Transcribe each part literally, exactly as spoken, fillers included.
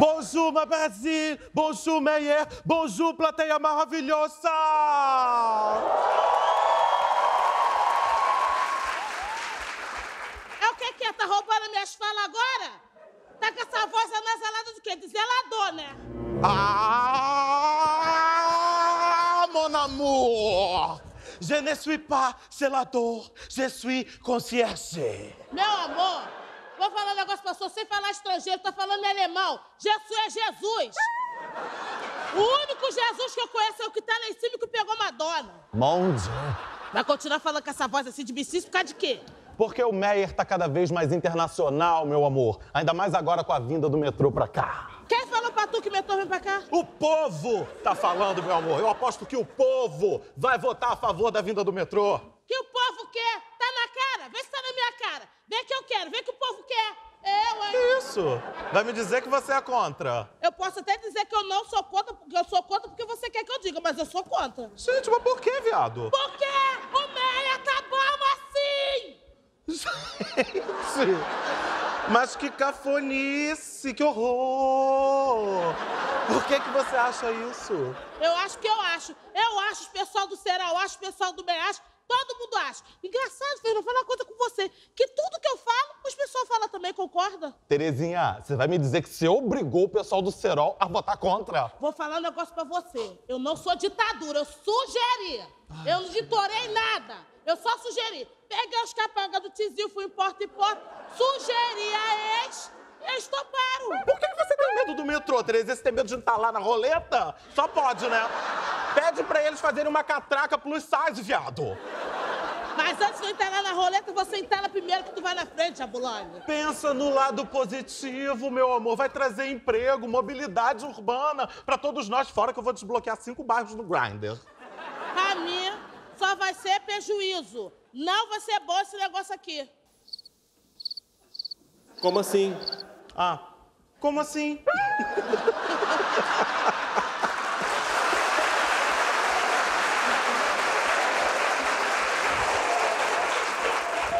Bonjour, ma Brasil! Bonjour, Méier! Bonjour, plateia maravilhosa! É o que que é? Tá roubando minhas falas agora? Tá com essa voz anasalada de quê? De zelador, né? Ah, mon amour! Je ne suis pas zelador, je suis concierge. Meu amor, vou falar um negócio pra você sem falar estrangeiro, tá falando em alemão. Jesus é Jesus. O único Jesus que eu conheço é o que tá lá em cima e que pegou Madonna. Monde. Vai continuar falando com essa voz assim de bicicleta por causa de quê? Porque o Méier tá cada vez mais internacional, meu amor. Ainda mais agora com a vinda do metrô pra cá. Quem falou pra tu que o metrô vem pra cá? O povo tá falando, meu amor. Eu aposto que o povo vai votar a favor da vinda do metrô. Que o povo quer? Tá na cara? Vê se tá na minha cara. Vê que eu quero, vê que o povo quer. Eu, hein? Que isso? Vai me dizer que você é contra? Eu posso até dizer que eu não sou contra, porque eu sou contra porque você quer que eu diga, mas eu sou contra. Gente, mas por quê, viado? Porque o Méier tá bom assim! Gente... Mas que cafonice, que horror! Por que que você acha isso? Eu acho que eu acho. Eu acho, o pessoal do Será, eu acho, o pessoal do Bem acho, todo mundo acha. Engraçado, Fernando, vou falar uma coisa com você, que tudo que eu falo, os pessoal falam também, concorda? Terezinha, você vai me dizer que você obrigou o pessoal do Serol a votar contra? Vou falar um negócio pra você. Eu não sou ditadura, eu sugeri. Ai, eu não ditorei nada. Eu só sugeri. Peguei os capangas do Tizil, fui em porta em porta, sugeri a ex, eles toparam. Por que você tem medo do metrô, Terezinha? Você tem medo de estar lá na roleta? Só pode, né? Pede pra eles fazerem uma catraca plus size, viado. Mas antes de eu entrar na roleta, você entrar primeiro que tu vai na frente, Abulani. Pensa no lado positivo, meu amor. Vai trazer emprego, mobilidade urbana pra todos nós, fora que eu vou desbloquear cinco bairros no Grindr. Pra mim, só vai ser prejuízo. Não vai ser bom esse negócio aqui. Como assim? Ah, como assim?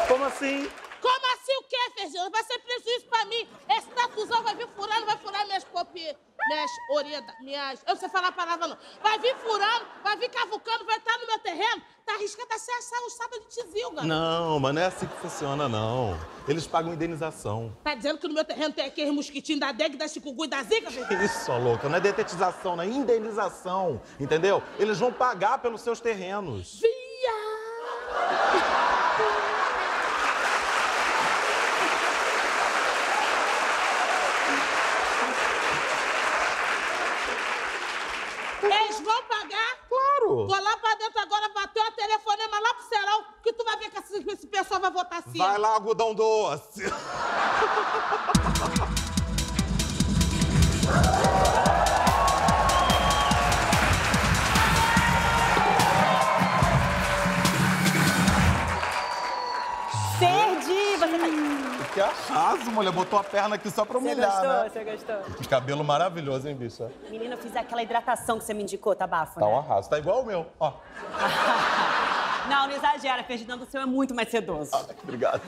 Como assim? Como assim o quê, Ferdinando? Vai ser prejuízo pra mim. Esse tatuzão vai vir furando, vai furar minhas popi... Minhas orelhas, minhas... Eu não sei falar a palavra, não. Vai vir furando, vai vir cavucando, vai entrar no meu terreno. Tá arriscando a ser achar o sábado de Tizilga. Não, mas não é assim que funciona, não. Eles pagam indenização. Tá dizendo que no meu terreno tem aquele mosquitinho da Dengue, da Chikungunya e da Zika, Ferdinando? Isso, louca. Não é detetização, não é indenização, entendeu? Eles vão pagar pelos seus terrenos. Via! Vão pagar? Claro! Vou lá pra dentro agora, bateu a telefonema lá pro Serão, que tu vai ver que esse pessoal vai votar sim. Vai lá, algodão doce! Perdi! Você tá... Que arraso, mulher. Botou a perna aqui só pra humilhar, você gostou, né? Você gostou, você cabelo maravilhoso, hein, bicha? Menina, eu fiz aquela hidratação que você me indicou, tá bafo, tá, né? Tá um arraso. Tá igual o meu, ó. Não, não exagera. Ferdinando, o seu é muito mais sedoso. Ah, obrigado.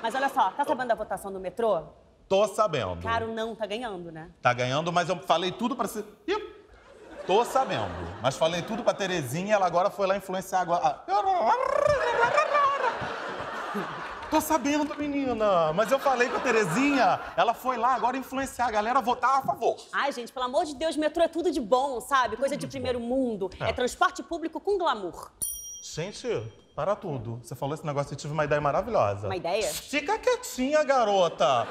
Mas olha só, tá sabendo da votação do metrô? Tô sabendo. Claro, não. Tá ganhando, né? Tá ganhando, mas eu falei tudo pra ser... Ih! Tô sabendo. Mas falei tudo pra Terezinha, ela agora foi lá influenciar agora... Tô sabendo, menina, mas eu falei com a Terezinha, ela foi lá agora influenciar a galera a votar a favor. Ai, gente, pelo amor de Deus, metrô é tudo de bom, sabe? Coisa de primeiro mundo, é, é transporte público com glamour. Gente, para tudo. Você falou esse negócio e tive uma ideia maravilhosa. Uma ideia? Fica quietinha, garota.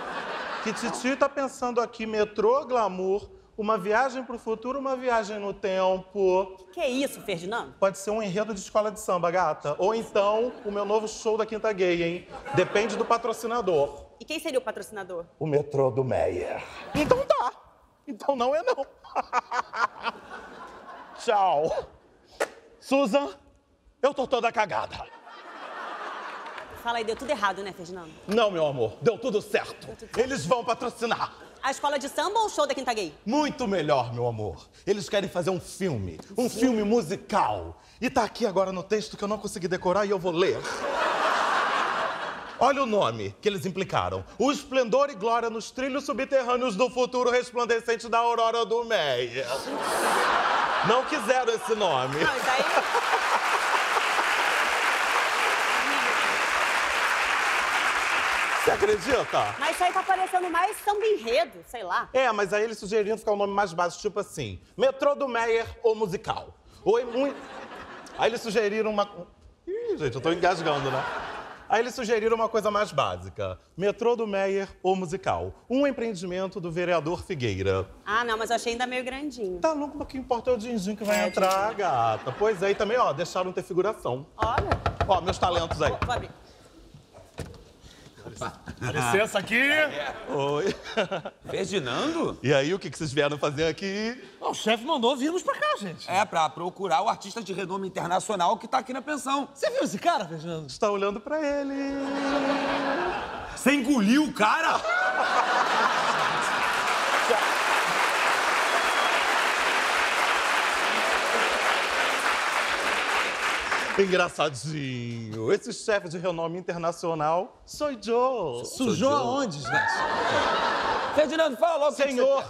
Que Titi tá pensando aqui, metrô, glamour, uma viagem pro futuro, uma viagem no tempo. Que, que é isso, Ferdinando? Pode ser um enredo de escola de samba, gata. Ou então, o meu novo show da Quinta Gay, hein? Depende do patrocinador. E quem seria o patrocinador? O metrô do Méier. Então tá. Então não é não. Tchau. Susan, eu tô toda cagada. Fala aí, deu tudo errado, né, Ferdinando? Não, meu amor. Deu tudo certo. Deu tudo... Eles vão patrocinar. A escola de samba ou o show da Quinta Gay? Muito melhor, meu amor. Eles querem fazer um filme, um Sim. filme musical. E tá aqui agora no texto que eu não consegui decorar e eu vou ler. Olha o nome que eles implicaram. O esplendor e glória nos trilhos subterrâneos do futuro resplandecente da aurora do Méier. Não quiseram esse nome. Não, e daí... Você acredita? Mas isso aí tá parecendo mais samba enredo, sei lá. É, mas aí eles sugeriram ficar um nome mais básico, tipo assim, Metrô do Méier ou musical. Ou muito... Aí eles sugeriram uma... Ih, gente, eu tô engasgando, né? Aí eles sugeriram uma coisa mais básica. Metrô do Méier ou musical. Um empreendimento do vereador Figueira. Ah, não, mas eu achei ainda meio grandinho. Tá louco, porque importa é o dinzinho que vai é, entrar, din-din. Gata. Pois aí também, ó, deixaram ter figuração. Olha. Ó, meus talentos aí. Vou, vou abrir. Dá licença aqui. Oi. Ferdinando? E aí, o que vocês vieram fazer aqui? O chefe mandou virmos pra cá, gente. É, pra procurar o artista de renome internacional que tá aqui na pensão. Você viu esse cara, Ferdinando? Você tá olhando pra ele. Você engoliu o cara? Engraçadinho. Esse chefe de renome internacional sou eu. Sujou aonde, gente? Ferdinando, fala logo. Senhor. Que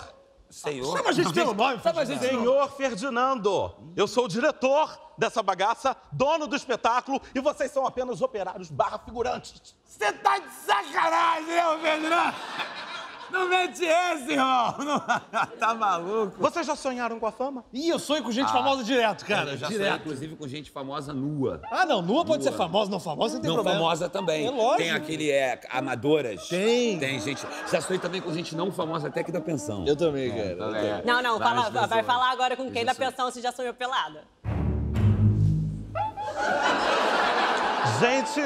você... Senhor. Chama a gente pelo nome, Ferdinando. Senhor Ferdinando, eu sou o diretor dessa bagaça, dono do espetáculo, e vocês são apenas operários barra figurantes. Você tá de sacanagem, meu Ferdinando? Não mete esse, irmão! Não... Tá maluco? Vocês já sonharam com a fama? Ih, eu sonho com gente ah, famosa direto, cara. Eu já direto. Sonho, inclusive, com gente famosa nua. Ah, não, nua, nua pode ser famosa, não famosa, não tem não problema. Não famosa também. É lógico. Tem aquele, é, amadoras. Tem. Tem gente... Já sonhei também com gente não famosa, até que da pensão. Eu também, é, cara. Também. É. Não, não, fala, vai falar agora com quem da pensão você já sonhou pelada. Gente,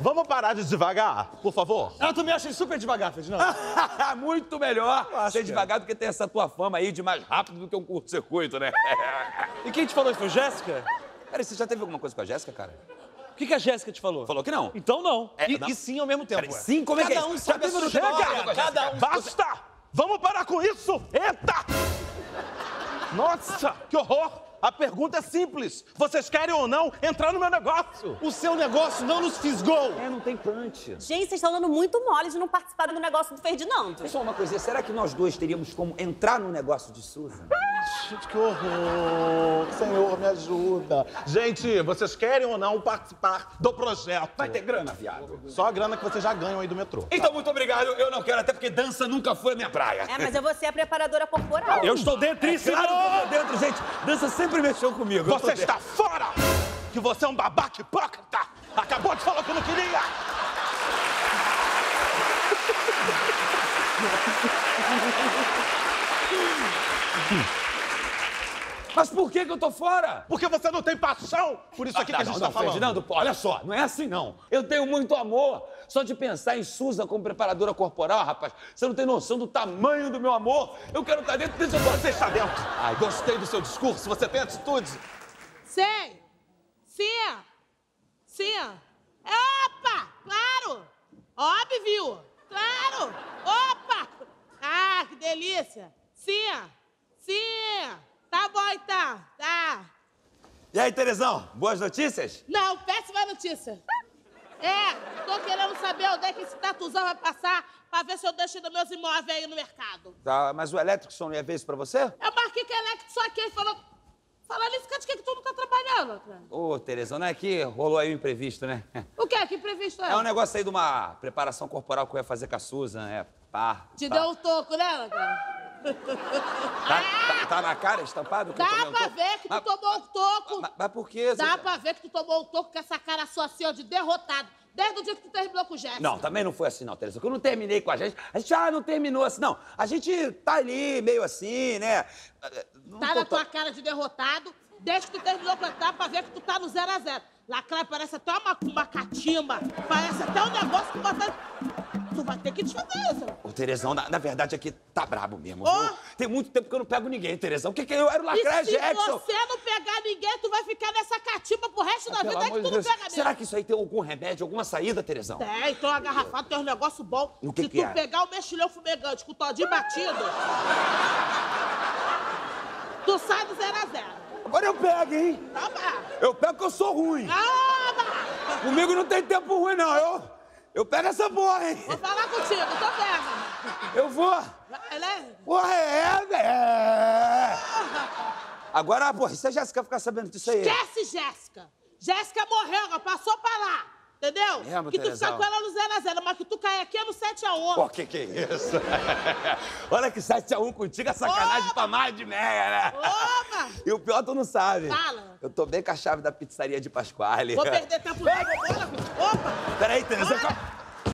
vamos parar de devagar, por favor? Eu também achei super devagar, Ferdinando. Muito melhor ser devagar do que ter essa tua fama aí de mais rápido do que um curto-circuito, né? E quem te falou isso foi Jéssica? Peraí, você já teve alguma coisa com a Jéssica, cara? O que, que a Jéssica te falou? Falou que não. Então não. É, e, não. e sim ao mesmo tempo. Peraí, sim? Como é que é? Cada um sabe a sua história. Cada um. Basta! Vamos parar com isso! Eita! Nossa, que horror! A pergunta é simples. Vocês querem ou não entrar no meu negócio? O seu negócio não nos fisgou. É, não tem punch. Gente, vocês estão dando muito mole de não participar do negócio do Ferdinando. Só uma coisinha, será que nós dois teríamos como entrar no negócio de Susan? Gente, que horror. Senhor, me ajuda. Gente, vocês querem ou não participar do projeto? Vai ter grana, viado. Só a grana que vocês já ganham aí do metrô. Então, muito obrigado. Eu não quero, até porque dança nunca foi a minha praia. É, mas eu vou ser a preparadora corporal. Eu estou dentro, é, claro que eu estou dentro, gente. Dança sempre. Sempre mexeu comigo. Você está fora! Que você é um babaca hipócrita! Acabou de falar que eu não queria! Mas por que que eu tô fora? Porque você não tem paixão! Por isso aqui ah, não, que a gente não, tá não, falando. Ferdinando, olha só, não é assim não. Eu tenho muito amor. Só de pensar em Susan como preparadora corporal, rapaz, você não tem noção do tamanho do meu amor. Eu quero estar dentro, deixa eu... Você está dentro. Ai, gostei do seu discurso, você tem atitude. Sei. Sim. Sim. Opa, claro. Óbvio. Claro. Opa. Ah, que delícia. Sim. Sim. Tá bom, então. Tá. E aí, Teresão, boas notícias? Não, péssima notícia. É, tô querendo saber onde é que esse tatuzão vai passar pra ver se eu deixo nos meus imóveis aí no mercado. Tá, mas o Electrickson não ia ver isso pra você? Eu marquei que é Electrickson aqui, ele falou... Falando isso, de que tu não tá trabalhando, cara? Ô, Teresão, não é que rolou aí um imprevisto, né? O quê? Que imprevisto é? É um negócio aí de uma preparação corporal que eu ia fazer com a Susan, é pá... Te pá. Deu um toco, né, cara? Tá, tá, tá na cara estampado? Dá pra um ver que tu mas, tomou um toco. Mas, mas por quê? Dá pra ver que tu tomou um toco com essa cara sua assim, ó, de derrotado. Desde o dia que tu terminou com o Jéssica. Não, também não foi assim, não, Teresa. Que eu não terminei com a gente. A gente, ah, não terminou assim, não. A gente tá ali, meio assim, né? Não tá na tua cara de derrotado. Desde que tu terminou com a gente, dá pra ver que tu tá no zero a zero. Lacraia, parece até uma, uma catimba. Parece até um negócio que você... Tu vai ter que desfazer isso. Ô, Teresão, na, na verdade aqui tá brabo mesmo. Oh. Viu? Tem muito tempo que eu não pego ninguém, Teresão. O que que eu era o Lacraia Jackson? Se você não pegar ninguém, tu vai ficar nessa catimba pro resto ah, da vida, é que tu Deus. Não pega mesmo. Será que isso aí tem algum remédio, alguma saída, Teresão? Tem, então agarrafado tem um negócio bom. O que Se que tu é? Pegar o mexilhão fumegante com o todinho batido, tu sai do zero a zero. Agora eu pego, hein? Tá, eu pego que eu sou ruim. Ah, Comigo não tem tempo ruim, não. Eu... Eu pego essa porra, hein? Vou falar contigo, tô vendo. Eu vou. Né? Porra, é, é. Agora, porra, se a Jéssica ficar sabendo disso aí... Esquece, Jéssica. Jéssica morreu, ela passou pra lá, entendeu? Mesmo, que tu ficar com ela no zero a zero, mas que tu cair aqui é no sete a um. Pô, que que é isso? Olha que sete a um contigo é sacanagem. Opa! Pra mais de meia, né? Opa! E o pior tu não sabe. Fala. Eu tô bem com a chave da pizzaria de Pascoal. Vou perder tempo. Opa! Peraí, Tereza,